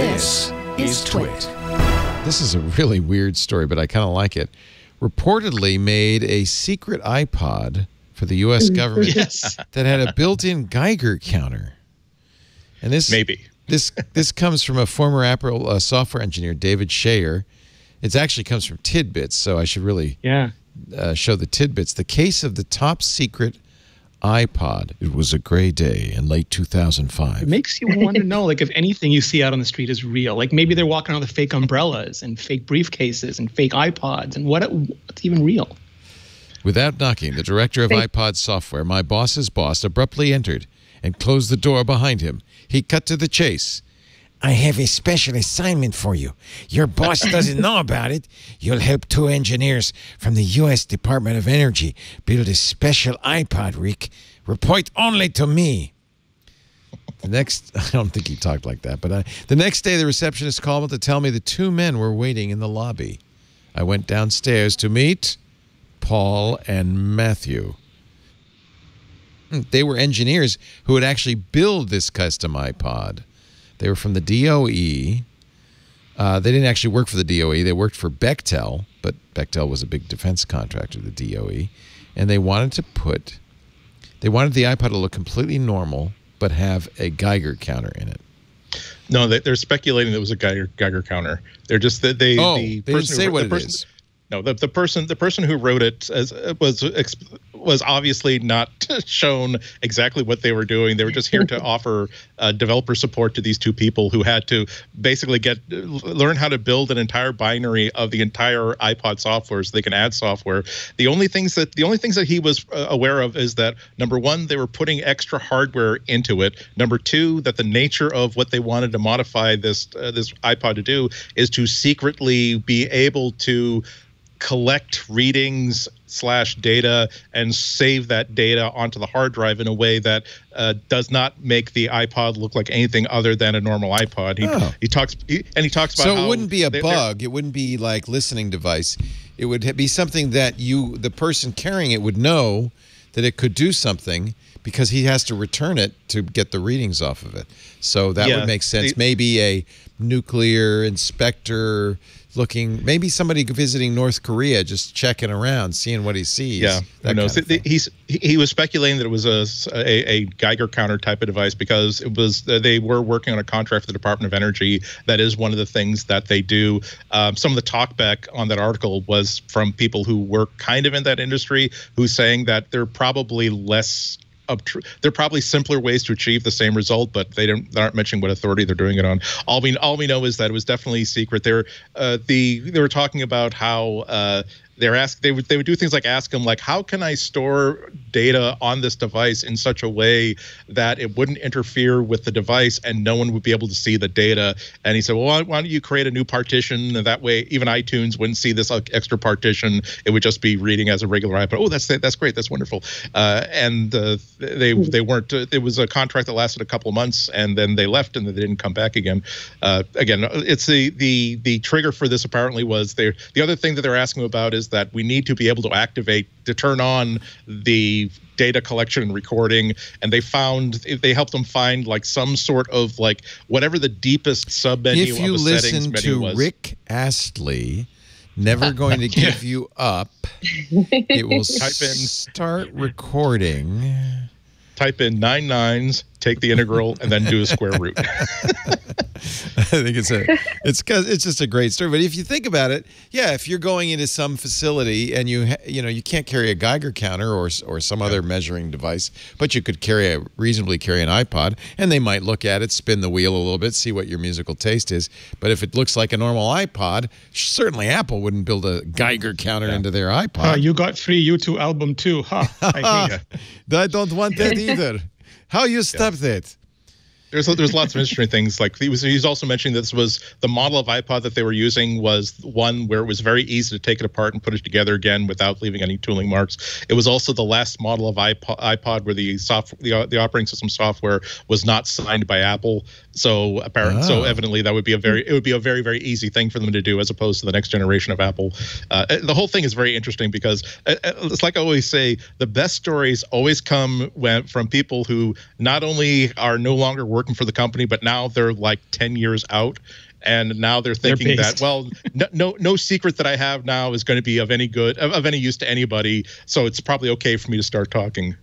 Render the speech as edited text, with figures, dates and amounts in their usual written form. This is Twit. This is a really weird story, but I kind of like it. Reportedly made a secret iPod for the U.S. government that had a built-in Geiger counter. And this this comes from a former Apple software engineer, David Shearer. It actually comes from Tidbits, so I should really show the Tidbits. The case of the top secret iPod. It was a gray day in late 2005. It makes you want to know, like, if anything you see out on the street is real. Like, maybe they're walking around with fake umbrellas and fake briefcases and fake iPods, and what's even real? Without knocking, the director of iPod software, my boss's boss, abruptly entered and closed the door behind him. He cut to the chase. I have a special assignment for you. Your boss doesn't know about it. You'll help two engineers from the U.S. Department of Energy build a special iPod, Rick. Report only to me. The next, I don't think he talked like that, but the next day the receptionist called to tell me the two men were waiting in the lobby. I went downstairs to meet Paul and Matthew. They were engineers who would actually build this custom iPod. They were from the DOE. They didn't actually work for the DOE. They worked for Bechtel, but Bechtel was a big defense contractor of the DOE. And they wanted to put, they wanted the iPod to look completely normal, but have a Geiger counter in it. No, they're speculating that it was a Geiger counter. They're just that they. Oh, the they didn't say what it is. No, the person who wrote it was obviously not shown exactly what they were doing. They were just here to offer developer support to these two people who had to basically learn how to build an entire binary of the entire iPod software so they can add software. The only things that he was aware of is that, number one, they were putting extra hardware into it. Number two, that the nature of what they wanted to modify this iPod to do is to secretly be able to collect readings / data and save that data onto the hard drive in a way that does not make the iPod look like anything other than a normal iPod. He talks about. So it wouldn't be a bug. It wouldn't be like listening device. It would be something that you, the person carrying it, would know that it could do something because he has to return it to get the readings off of it. So that would make sense. Maybe a nuclear inspector looking, maybe somebody visiting North Korea, just checking around, seeing what he sees. Yeah, who knows? He was speculating that it was a Geiger counter type of device because it was they were working on a contract for the Department of Energy. That is one of the things that they do. Some of the talkback on that article was from people who work kind of in that industry, who's saying that they're probably less. There are probably simpler ways to achieve the same result, but they aren't mentioning what authority they're doing it on. All we know is that it was definitely secret. They were talking about how they would do things like ask him, like, how can I store data on this device in such a way that it wouldn't interfere with the device and no one would be able to see the data? And he said, well, why don't you create a new partition? And that way, even iTunes wouldn't see this extra partition. It would just be reading as a regular iPod. Oh, that's great. That's wonderful. And they weren't. It was a contract that lasted a couple of months, and then they left, and they didn't come back again. Again, it's the trigger for this apparently was the other thing that they're asking about is that we need to be able to activate, to turn on the data collection and recording. And they helped them find like some sort of like whatever the deepest sub menu of the settings menu was. If you listen to Rick Astley, Never Going to Give You Up, it will start recording. Type in 9 9s, take the integral, and then do a square root. I think it's just a great story. But if you think about it, yeah, if you're going into some facility and you can't carry a Geiger counter or some other measuring device, but you could reasonably carry an iPod, and they might look at it, spin the wheel a little bit, see what your musical taste is. But if it looks like a normal iPod, certainly Apple wouldn't build a Geiger counter into their iPod. You got free U2 album too, huh? I don't want that either. How you stop that? There's lots of interesting things. Like he was also mentioning that this was the model of iPod that they were using was one where it was very easy to take it apart and put it together again without leaving any tooling marks. It was also the last model of iPod where the operating system software was not signed by Apple. So apparently, so evidently, that would be a very, very easy thing for them to do as opposed to the next generation of Apple. The whole thing is very interesting because it's like I always say, the best stories always come from people who not only are no longer working working for the company, but now they're like 10 years out. And now they're thinking that, well, no secret that I have now is going to be of any good, of any use to anybody. So it's probably okay for me to start talking.